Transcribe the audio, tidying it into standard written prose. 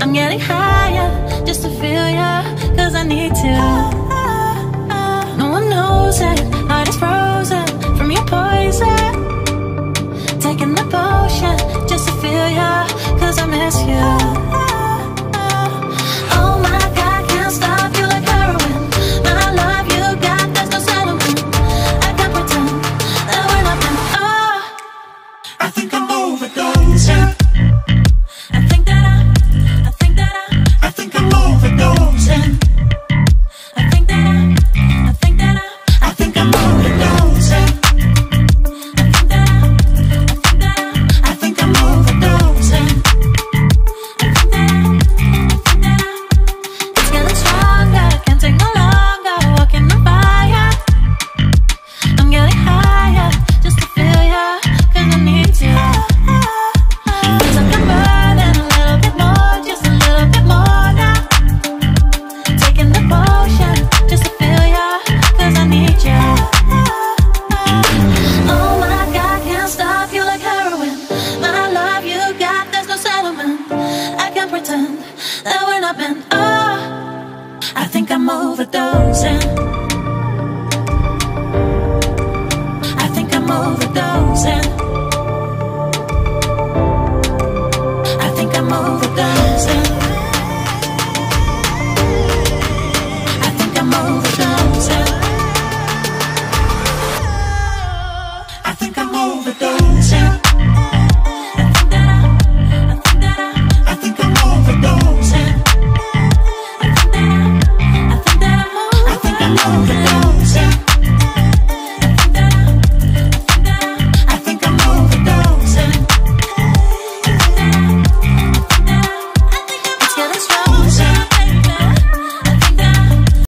I'm getting higher just to feel ya, cause I need to. No one knows it, heart is frozen from your poison. Taking the potion just to feel ya, cause I miss you. I think I'm overdosing.